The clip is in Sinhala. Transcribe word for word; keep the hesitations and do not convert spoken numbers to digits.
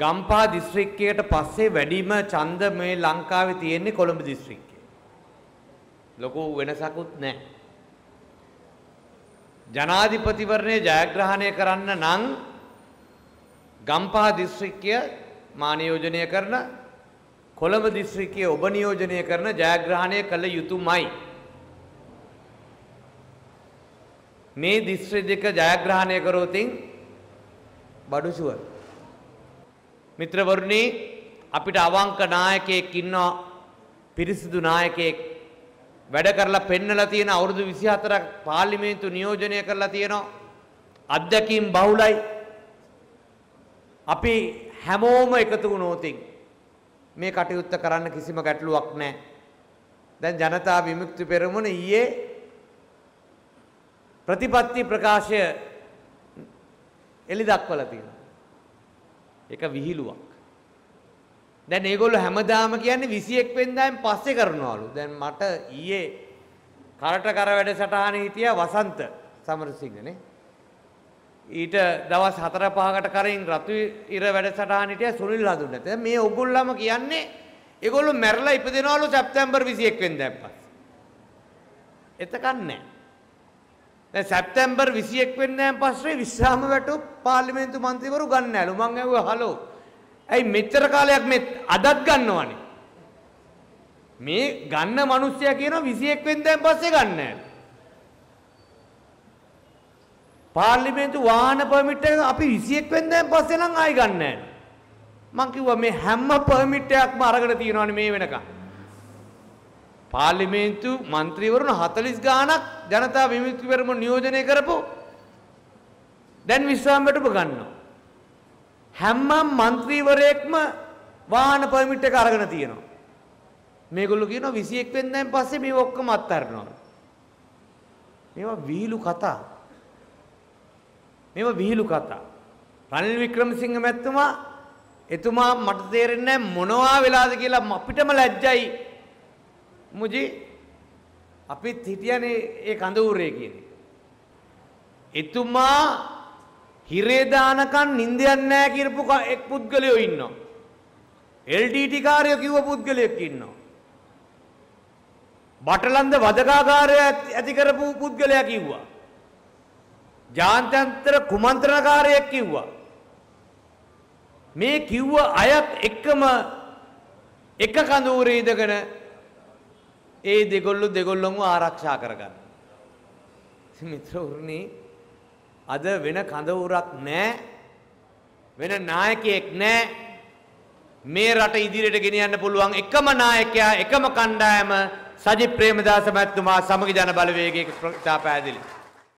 ගම්පහ දිස්ත්‍රික්කයට පස්සේ වැඩිම ඡන්ද මේ ලංකාවේ තියෙන්නේ කොළඹ දිස්ත්‍රික්කේ. ලොකු වෙනසකුත් නැහැ. ජනාධිපතිවරණය ජයග්‍රහණය කරන්න නම් ගම්පහ දිස්ත්‍රික්කය මා නියෝජනය කරන කොළඹ දිස්ත්‍රික්කයේ ඔබ නියෝජනය කරන ජයග්‍රහණය කළ යුතුමයි. මේ දිස්ත්‍රික්ක ජයග්‍රහණය කරෝතින් බඩුසුව मित्रवरुणी අපිට අවංක නායකයෙක් ඉන්නවා පිරිසිදු නායකයෙක් වැඩ කරලා පෙන්නලා තියෙන අවුරුදු විසිහතරක් පාර්ලිමේන්තු නියෝජනය කරලා තියෙනවා අධ්‍යක්ෂින් බහුලයි අපි හැමෝම එකතු වුණොත් මේ කටයුත්ත කරන්න කිසිම ගැටලුවක් නැහැ දැන් ජනතා විමුක්ති පෙරමුණ ඊයේ ප්‍රතිපත්ති ප්‍රකාශය එළි දක්වලා තියෙනවා एक विहिलुवक දැන් ඒගොල්ලෝ හැමදාම කියන්නේ විසිඑක් වෙනිදාෙන් පස්සේ කරනවලු දැන් මට ඊයේ කරට කර වැඩසටහනේ හිටියා වසන්ත සමරසිංහනේ ඊට දවස් හතර පහකට කරින් රතු ඉර වැඩසටහන හිටියා සුනිල් හඳුන්න දැන් මේ ඔගොල්ලම කියන්නේ ඒගොල්ලෝ මැරලා ඉපදෙනවලු සැප්තැම්බර් විසිඑක් වෙනිදාෙන් පස්සේ එතකන් නැහැ දැන් සැප්තැම්බර් විසිඑක් වෙනිදාෙන් පස්සේ විශ්‍රාම වැටු පාර්ලිමේන්තු මන්ත්‍රීවරු ගන්නෑලු මං ඇහුවා හලෝ ඇයි මෙච්චර කාලයක් මේ අදත් ගන්නවනේ මේ ගන්න මිනිස්සයා කියනවා විසිඑක් වෙනිදාෙන් පස්සේ ගන්නෑලු පාර්ලිමේන්තු වාහන පර්මිට් එක අපි විසිඑක් වෙනිදාෙන් පස්සේ නම් ආයි ගන්නෑලු මං කිව්වා මේ හැම පර්මිට් එකක්ම අරගෙන තියනවනේ මේ වෙනකන් පාර්ලිමේන්තු මන්ත්‍රීවරුන් හතළිස් ගාණක් ජනතා විමුක්ති පෙරමුණ නියෝජනය කරපු දැන් විශ්‍රාම වැටුප ගන්නවා හැම മന്ത്രിවරයෙක්ම වාහන පර්මිට් එක අරගෙන තියෙනවා මේගොල්ලෝ කියනවා විසිඑක් වෙනිදාෙන් පස්සේ මේ ඔක්කොම අත්හරිනවා මේවා විහිළු කතා මේවා විහිළු කතා රනිල් වික්‍රමසිංහ මැතිතුමා එතුමා මට තේරෙන්නේ නැහැ මොනවා වෙලාද කියලා අපිටම ලැජ්ජයි මුජි අපිත් හිටියනේ ඒ කඳවුරේ කියන්නේ එතුමා හිරේ දානකන් නිින්ද යන්නේ නැහැ කියපු එක් පුද්ගලයෝ ඉන්නවා එල් ඩී ටී කාර්යෝ කිව්ව පුද්ගලයෙක් ඉන්නවා බටලන්ද වදකාගාරය ඇති කරපු පුද්ගලයා කිව්වා ජාත්‍යන්තර කුමන්ත්‍රණකාරයෙක් කිව්වා මේ කිව්ව අයත් එකම එක කඳවුරේ ඉඳගෙන ඒ දෙගොල්ලෝ දෙගොල්ලෝම ආරක්ෂා කරගන්න. මිත්‍රවරුනි අද වෙන කඳවුරක් නැහැ. වෙන නායකයෙක් නැහැ. මේ රට ඉදිරියට ගෙනියන්න පුළුවන් එකම නායකයා එකම කණ්ඩායම සජිත් ප්‍රේමදාස මැතිතුමා සමග ජන බලවේගයක ප්‍රතිපදිලි.